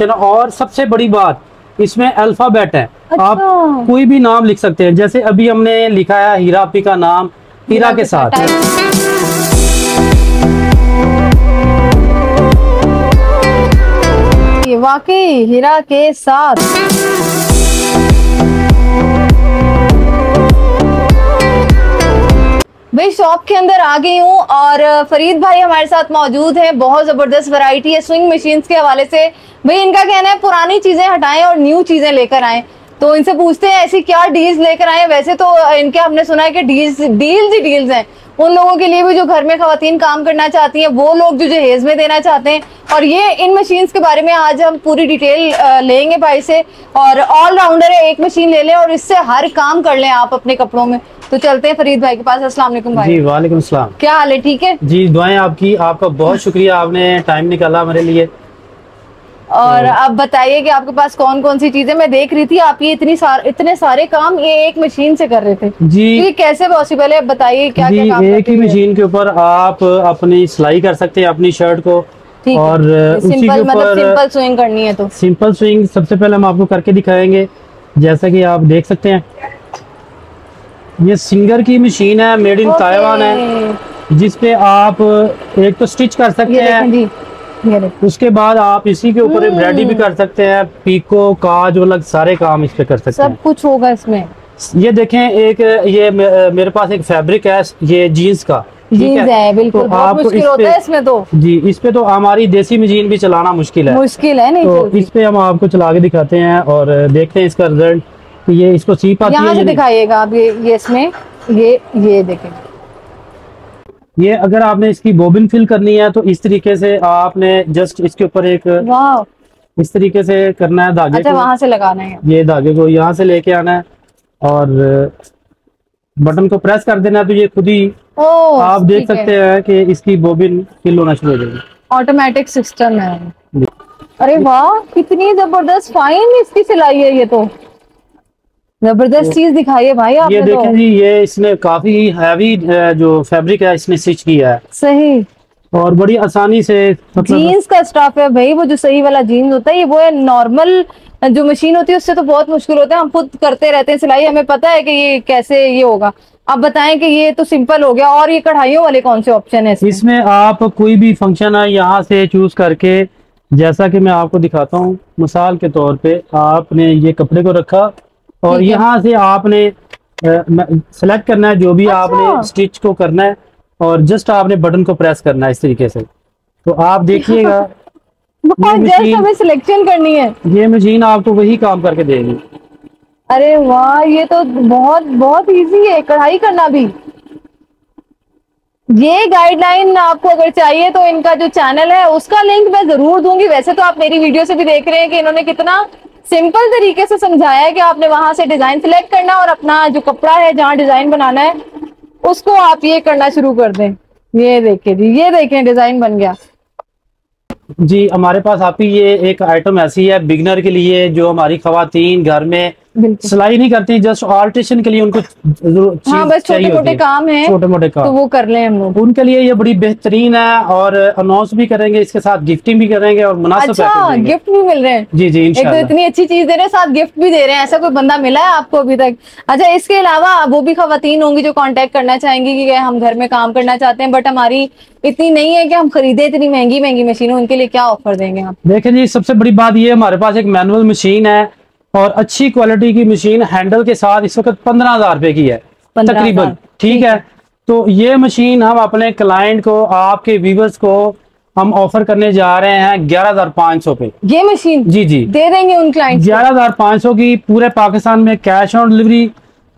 Option है। और सबसे बड़ी बात इसमें अल्फाबेट है। अच्छा। आप कोई भी नाम लिख सकते हैं, जैसे अभी हमने लिखा है हीरा पी का नाम हीरा के साथ। वाकई हीरा के साथ भाई शॉप के अंदर आ गई हूँ और फरीद भाई हमारे साथ मौजूद हैं। बहुत जबरदस्त वैरायटी है स्विंग मशीन्स के हवाले से। भाई इनका कहना है पुरानी चीजें हटाएं और न्यू चीजें लेकर आएं, तो इनसे पूछते हैं ऐसी क्या डील्स लेकर आएं। वैसे तो इनके हमने सुना है कि डील्स हैं उन लोगों के लिए भी जो घर में खवातीन काम करना चाहती हैं, वो लोग जो जहेज में देना चाहते हैं। और ये इन मशीन्स के बारे में आज हम पूरी डिटेल लेंगे भाई से। और ऑलराउंडर है, एक मशीन ले लें और इससे हर काम कर लें आप अपने कपड़ों में। तो चलते हैं फरीद भाई के पास। अस्सलाम वालेकुम भाई। जी वालेकुम अस्सलाम। क्या हाल है? ठीक है जी, दुआएं आपकी। आपका बहुत शुक्रिया, आपने टाइम निकाला हमारे लिए। और आप बताइए कि आपके पास कौन कौन सी चीजें। मैं देख रही थी आप ये इतने सारे काम ये एक मशीन से कर रहे थे जी, ये कैसे पॉसिबल है? बताइए क्या क्या काम? एक ही मशीन के ऊपर आप अपनी सिलाई कर सकते हैं अपनी शर्ट को। और सिंपल मतलब सिंपल स्विंग करनी है तो सिंपल स्विंग सबसे पहले हम आपको करके दिखाएंगे। जैसा कि आप देख सकते हैं ये सिंगर की मशीन है, मेड इन ताइवान है, जिसपे आप एक तो स्टिच कर सकते हैं, उसके बाद आप इसी के ऊपर एम्ब्रॉयडरी भी कर सकते हैं, पीको काज अलग सारे काम इस पे कर सकते हैं। सब कुछ होगा इसमें। ये देखें एक ये मेरे पास एक फैब्रिक है, ये जीन्स का है बिल्कुल। तो आप इस पे, इसमें तो जी इस पे तो हमारी देसी मशीन भी चलाना मुश्किल है नहीं तो इस पे हम आपको चला के दिखाते हैं और देखते हैं इसका रिजल्ट। ये इसको सी पाती दिखाइएगा आप, ये इसमें ये देखें। ये अगर आपने इसकी बॉबिन फिल करनी है तो इस तरीके से आपने जस्ट इसके ऊपर एक इस तरीके से करना है धागे। अच्छा, वहां से लगाना है ये धागे को, यहाँ से लेके आना है और बटन को प्रेस कर देना है, तो ये खुद ही आप देख सकते हैं कि इसकी बॉबिन फिल होना शुरू हो जाएगी। ऑटोमेटिक सिस्टम है। अरे वाह, कितनी जबरदस्त फाइन इसकी सिलाई है। ये तो जबरदस्त चीज दिखाई है भाई आपने। ये देखें जी, ये इसने काफी हैवी जो फैब्रिक है इसने स्टिच किया है। सही। और बड़ी आसानी से मतलब जीन्स का स्टफ है भाई, वो जो सही वाला जीन्स होता है ये वो है। नॉर्मल जो मशीन होती है उससे तो बहुत मुश्किल होता है, हम खुद करते रहते हैं सिलाई, हमें पता है कि ये कैसे ये होगा। आप बताएं कि ये तो सिंपल हो गया। और ये कढ़ाइयों वाले कौन से ऑप्शन है इसमें? आप कोई भी फंक्शन है यहाँ से चूज करके, जैसा कि मैं आपको दिखाता हूँ। मिसाल के तौर पे आपने ये कपड़े को रखा और यहाँ से आपने सेलेक्ट करना है जो भी। अच्छा। आपने स्टिच को करना है और जस्ट आपने बटन को प्रेस करना है इस तरीके से, तो आप देखिएगा हमें सिलेक्शन करनी है। ये मशीन आपको वही काम करके देगी। अरे वाह, ये तो बहुत बहुत इजी है। कढ़ाई करना भी, ये गाइडलाइन आपको अगर चाहिए तो इनका जो चैनल है उसका लिंक मैं जरूर दूंगी। वैसे तो आप मेरी वीडियो से भी देख रहे हैं कि इन्होंने कितना सिंपल तरीके से समझाया है कि आपने वहां से डिजाइन सिलेक्ट करना और अपना जो कपड़ा है जहाँ डिजाइन बनाना है उसको आप ये करना शुरू कर दें। ये देखिए जी, ये देखें डिजाइन बन गया जी। हमारे पास आपकी ये एक आइटम ऐसी है बिगनर के लिए, जो हमारी खवातीन घर में सिलाई नहीं करती, जस्ट ऑल्ट्रेशन के लिए उनको चीज हाँ बस छोटे-मोटे काम है, छोटे-मोटे काम तो वो कर लें हम लोग, उनके लिए ये बड़ी बेहतरीन है। और अनाउंस भी करेंगे, इसके साथ गिफ्टिंग भी करेंगे और मुनासिब पैसे देंगे। अच्छा, गिफ्ट भी मिल रहे हैं जी जी। एक तो इतनी अच्छी चीज दे रहे हैं, साथ गिफ्ट भी दे रहे हैं। ऐसा कोई बंदा मिला है आपको अभी तक? अच्छा, इसके अलावा वो भी खवातीन होंगी जो कॉन्टेक्ट करना चाहेंगी कि हम घर में काम करना चाहते हैं बट हमारी इतनी नहीं है कि हम खरीदे इतनी महंगी महंगी मशीन, उनके लिए क्या ऑफर देंगे आप? देखें जी, सबसे बड़ी बात ये हमारे पास एक मैनुअल मशीन है और अच्छी क्वालिटी की मशीन हैंडल के साथ इस वक्त 15,000 रुपए की है तकरीबन। ठीक है, तो ये मशीन हम अपने क्लाइंट को, आपके व्यूवर्स को हम ऑफर करने जा रहे हैं 11,500 पे। ये मशीन जी जी दे देंगे उन क्लाइंट 11,500 की, पूरे पाकिस्तान में कैश ऑन डिलीवरी।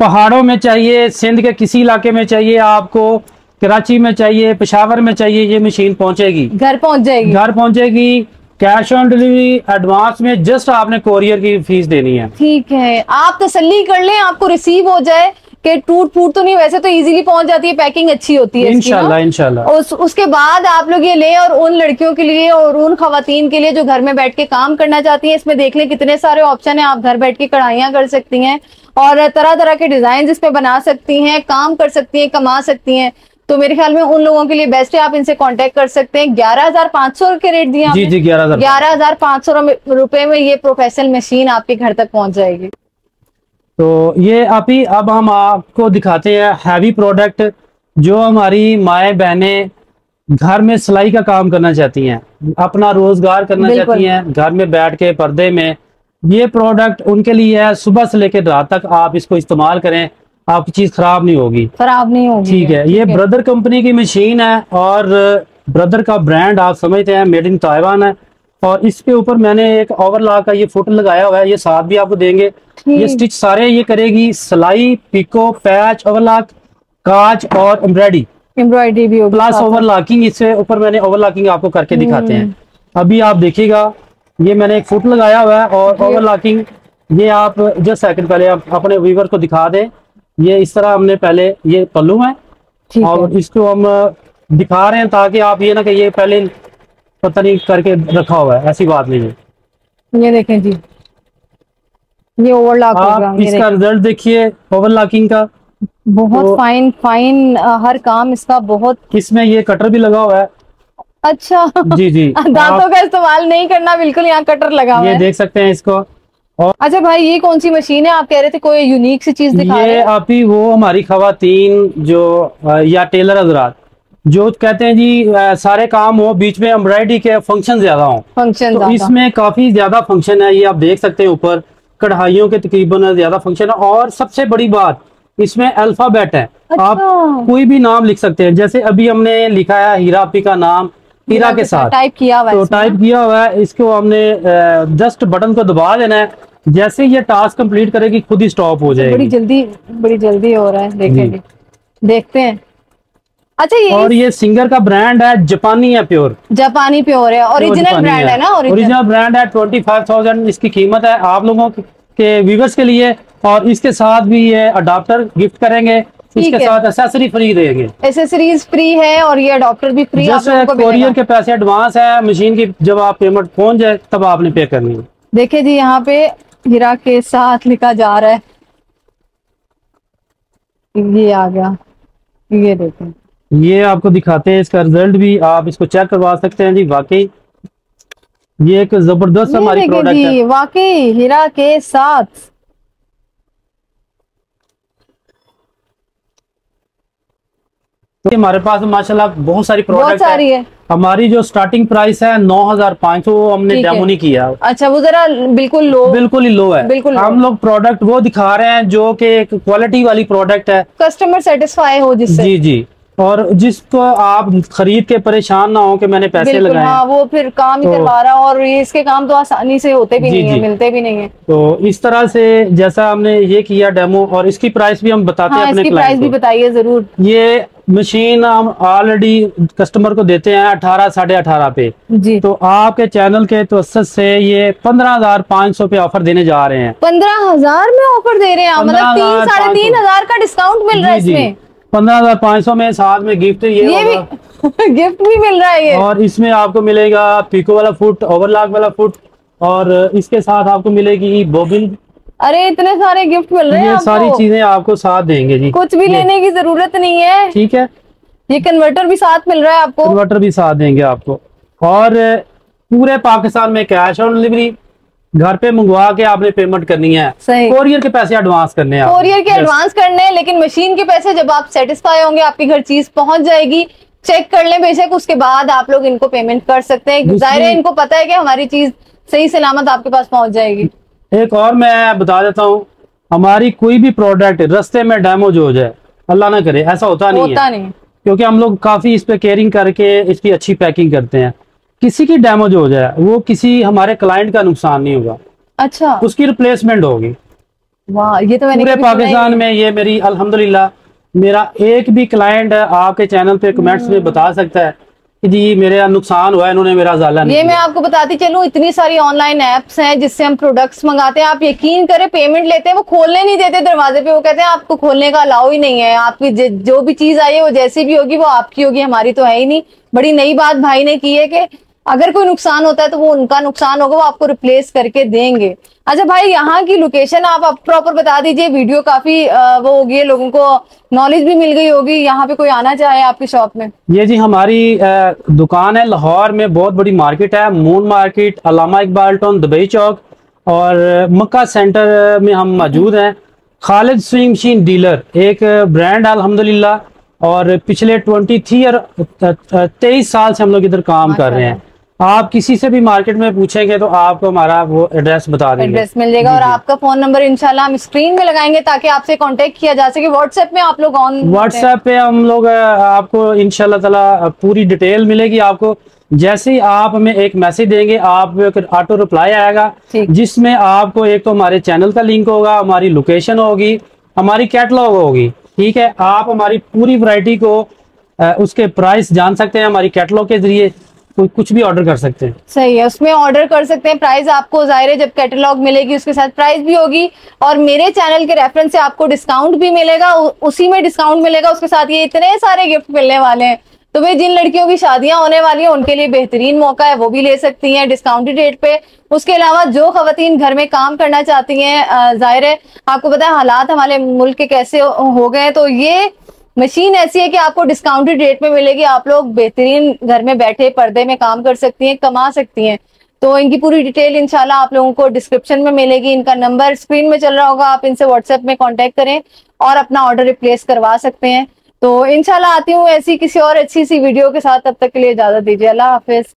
पहाड़ों में चाहिए, सिंध के किसी इलाके में चाहिए आपको, कराची में चाहिए, पेशावर में चाहिए, ये मशीन पहुंचेगी, घर पहुंच जाएगी, घर पहुंचेगी कैश ऑन डिलीवरी। एडवांस में जस्ट आपने कोरियर की फीस देनी है। ठीक है, आप तसल्ली कर लें आपको रिसीव हो जाए कि टूट फूट तो नहीं। वैसे तो इजीली पहुंच जाती है, पैकिंग अच्छी होती है इंशाल्लाह इंशाल्लाह। उसके बाद आप लोग ये लें और उन लड़कियों के लिए और उन खवातीन के लिए जो घर में बैठ के काम करना चाहती हैं, इसमें देख लें कितने सारे ऑप्शन है। आप घर बैठ के कढ़ाइयाँ कर सकती हैं और तरह तरह के डिजाइन इसमें बना सकती हैं, काम कर सकती हैं, कमा सकती हैं। तो मेरे ख्याल में उन लोगों के लिए बेस्ट है, आप इनसे कांटेक्ट कर सकते हैं। 11,500 के रेट दिए आपने? जी जी 11,500 रुपए में ये प्रोफेशनल मशीन आपके घर तक पहुंच जाएगी। तो ये अभी अब हम आपको दिखाते हैं हैवी प्रोडक्ट जो हमारी माए बहनें घर में सिलाई का काम करना चाहती हैं, अपना रोजगार करना चाहती हैं घर में बैठ के पर्दे में। ये प्रोडक्ट उनके लिए है, सुबह से लेकर रात तक आप इसको इस्तेमाल करें, आपकी चीज खराब नहीं होगी, खराब नहीं होगी। ठीक है, ये ब्रदर कंपनी की मशीन है और ब्रदर का ब्रांड आप समझते हैं, मेड इन ताइवान है। और इसके ऊपर मैंने एक ओवरलॉक का ये फुट लगाया हुआ है, ये साथ भी आपको देंगे। ये स्टिच सारे ये करेगी, सिलाई, पिको, पैच, ओवरलॉक, काज और एम्ब्रॉयडरी, एम्ब्रॉयडरी भी होगी प्लस ओवरलॉकिंग। इससे ऊपर मैंने ओवरलॉकिंग आपको करके दिखाते हैं। अभी आप देखिएगा, ये मैंने एक फुट लगाया हुआ है और ओवरलॉकिंग ये आप जस्ट सेकंड पहले आप अपने व्यूअर को दिखा दें। ये इस तरह हमने पहले ये पल्लू है और इसको हम दिखा रहे हैं ताकि आप ये ना कि ये पहले पता नहीं करके रखा हुआ है, ऐसी बात नहीं है। ये देखें जी, ये ओवरलॉक होगा, इसका रिजल्ट देखिए ओवरलॉकिंग का बहुत तो, फाइन फाइन हर काम इसका बहुत। इसमें ये कटर भी लगा हुआ है। अच्छा जी जी, दांतों का इस्तेमाल नहीं करना, बिल्कुल यहाँ कटर लगा हुआ है, ये देख सकते हैं इसको। और अच्छा भाई, ये कौन सी मशीन है आप कह रहे थे कोई यूनिक सी चीज दिखा रहे हैं? ये आप ही वो हमारी खवातीन जो या टेलर हजरात जो कहते हैं जी सारे काम हो, बीच में एम्ब्रॉयडरी के फंक्शन ज्यादा हो, फंक्शन तो इसमें काफी ज्यादा फंक्शन है। ये आप देख सकते हैं ऊपर कढ़ाइयों के तकरीबन ज्यादा फंक्शन है। और सबसे बड़ी बात इसमें अल्फाबेट है। अच्छा। आप कोई भी नाम लिख सकते हैं, जैसे अभी हमने लिखा है हीरा पी का नाम हीरा के साथ टाइप किया हुआ है, तो टाइप किया हुआ है। इसको हमने जस्ट बटन को दबा देना है, जैसे ये टास्क कंप्लीट करेगी खुद ही स्टॉप हो जाएगी। बड़ी जल्दी हो रहा है, देखेंगे देखते हैं। अच्छा ये और ये सिंगर का ब्रांड है, जापानी है, प्योर जापानी प्योर है, ओरिजिनल ब्रांड है ना, ओरिजिनल ब्रांड है। 25,000 इसकी कीमत है आप लोगों के व्यूअर्स के लिए। और इसके साथ भी ये अडाप्टर गिफ्ट करेंगे, इसके साथ एक्सेसरी फ्री देंगे, एक्सेसरीज फ्री है और ये अडाप्टर भी फ्री। कोरियर के पैसे एडवांस है, मशीन की जब आप पेमेंट पहुंच जाए तब आपने पे करनी है। देखिये जी यहाँ पे हीरा के साथ लिखा जा रहा है, ये आ गया, ये देखें, ये आपको दिखाते हैं इसका रिजल्ट भी, आप इसको चेक करवा सकते हैं जी। वाकई ये एक जबरदस्त हमारी प्रोडक्ट है, वाकई हीरा के साथ। तो हमारे पास माशाल्लाह बहुत सारी प्रोडक्ट है। हमारी जो स्टार्टिंग प्राइस है 9,500, हमने डेमो नहीं किया। अच्छा वो जरा बिल्कुल ही लो है, बिल्कुल हम लोग प्रोडक्ट वो दिखा रहे हैं जो कि एक क्वालिटी वाली प्रोडक्ट है, कस्टमर सेटिस्फाई हो जिससे। जी जी, और जिसको आप खरीद के परेशान ना हो कि मैंने पैसे लगाए। हाँ, वो फिर काम ही करवा रहा है और ये इसके काम तो आसानी से होते भी नहीं है, मिलते भी नहीं है। तो इस तरह से जैसा हमने ये किया डेमो, और इसकी प्राइस भी हम बताते हैं अपने क्लाइंट को। प्राइस भी बताइए जरूर। ये मशीन हम ऑलरेडी कस्टमर को देते हैं 18,500 पे जी। तो आपके चैनल के तवज्जो से ये 15,500 पे ऑफर देने जा रहे हैं। 15,000 में ऑफर दे रहे हैं, मतलब 3,500 का डिस्काउंट मिल रहा है इसमें। 15,500 में साथ में गिफ्ट ये भी, गिफ्ट भी मिल रहा है ये। और इसमें आपको मिलेगा पिको वाला फुट, ओवरलॉक वाला फुट, और इसके साथ आपको मिलेगी बॉबिन। अरे इतने सारे गिफ्ट मिल रहे हैं, ये सारी चीजें आपको साथ देंगे जी, कुछ भी लेने की जरूरत नहीं है। ठीक है, ये कन्वर्टर भी साथ मिल रहा है आपको, कन्वर्टर भी साथ देंगे आपको। और पूरे पाकिस्तान में कैश ऑन डिलीवरी, घर पे मंगवा के आपने पेमेंट करनी है, कोरियर के पैसे एडवांस करने हैं, कोरियर के एडवांस करने हैं, लेकिन मशीन के पैसे जब आप सेटिस्फाई होंगे आपके घर चीज पहुंच जाएगी। चेक कर लें बेशक, उसके बाद आप लोग इनको पेमेंट कर सकते हैं। जाहिर है इनको पता है कि हमारी चीज सही सलामत आपके पास पहुंच जाएगी। एक और मैं बता देता हूँ, हमारी कोई भी प्रोडक्ट रस्ते में डैमेज हो जाए, अल्लाह ना करे, ऐसा होता नहीं, क्योंकि हम लोग काफी इस पे केयरिंग करके इसकी अच्छी पैकिंग करते हैं। किसी की डैमेज हो जाए वो किसी हमारे क्लाइंट का नुकसान नहीं होगा। अच्छा, उसकी रिप्लेसमेंट होगी। वाह, ये तो मैंने पूरे पाकिस्तान में ये मेरी अल्हम्दुलिल्लाह, मेरा एक भी क्लाइंट आपके चैनल पे कमेंट्स में बता सकता है कि जी मेरा नुकसान हुआ है, इन्होंने मेरा ज़ाला नहीं। ये मैं आपको बताती चलूं, इतनी सारी ऑनलाइन एप्स हैं जिससे हम प्रोडक्ट्स मंगाते हैं, आप यकीन करें पेमेंट लेते हैं, वो खोलने नहीं देते दरवाजे पे, वो कहते हैं आपको खोलने का अलाउ ही नहीं है, आपकी जो भी चीज आई है वो जैसी भी होगी वो आपकी होगी, हमारी तो है ही नहीं। बड़ी नई बात भाई ने की है कि अगर कोई नुकसान होता है तो वो उनका नुकसान होगा, वो आपको रिप्लेस करके देंगे। अच्छा भाई, यहाँ की लोकेशन आप प्रॉपर बता दीजिए। वीडियो काफी वो हो गई है, लोगों को नॉलेज भी मिल गई होगी। यहाँ पे कोई आना चाहे आपकी शॉप में? ये जी हमारी दुकान है लाहौर में, बहुत बड़ी मार्केट है, moon market, Allama Iqbal town, Dubai चौक और मक्का सेंटर में हम मौजूद हैं। खालिद स्विंग मशीन डीलर एक ब्रांड है अल्हम्दुलिल्लाह, और पिछले 23 साल से हम लोग इधर काम कर रहे हैं। आप किसी से भी मार्केट में पूछेंगे तो आपको हमारा वो एड्रेस बता देंगे, एड्रेस मिल जाएगा। और आपका फोन नंबर इंशाल्लाह हम स्क्रीन में लगाएंगे ताकि आपसे कांटेक्ट किया जा सके। व्हाट्सएप में आप लोग ऑन? व्हाट्सएप पे हम लोग आपको इंशाल्लाह ताला पूरी डिटेल मिलेगी। आपको जैसे ही आप हमें एक मैसेज देंगे आप एक ऑटो रिप्लाई आएगा, जिसमें आपको एक तो हमारे चैनल का लिंक होगा, हमारी लोकेशन होगी, हमारी कैटलॉग होगी। ठीक है, आप हमारी पूरी वैरायटी को उसके प्राइस जान सकते हैं। हमारी कैटलॉग के जरिए कुछ भी ऑर्डर कर सकते हैं। सही है, उसमें ऑर्डर कर सकते हैं। प्राइस आपको जाहिर है जब कैटलॉग मिलेगी उसके साथ प्राइस भी होगी, और मेरे चैनल के रेफरेंस से आपको डिस्काउंट भी मिलेगा, उसी में डिस्काउंट मिलेगा, उसके साथ ये इतने सारे गिफ्ट मिलने वाले हैं। तो भाई जिन लड़कियों की शादियां होने वाली हैं उनके लिए बेहतरीन मौका है, वो भी ले सकती हैं डिस्काउंटेड रेट पे। उसके अलावा जो खवातीन घर में काम करना चाहती हैं, जाहिर है आपको पता है हालात हमारे मुल्क के कैसे हो गए, तो ये मशीन ऐसी है कि आपको डिस्काउंटेड रेट में मिलेगी। आप लोग बेहतरीन घर में बैठे पर्दे में काम कर सकती हैं, कमा सकती हैं। तो इनकी पूरी डिटेल इंशाल्लाह आप लोगों को डिस्क्रिप्शन में मिलेगी। इनका नंबर स्क्रीन में चल रहा होगा, आप इनसे व्हाट्सएप में कॉन्टेक्ट करें और अपना ऑर्डर रिप्लेस करवा सकते हैं। तो इंशाल्लाह आती हूँ ऐसी किसी और अच्छी सी वीडियो के साथ, तब तक के लिए इजाजत दीजिए। अल्लाह हाफिज।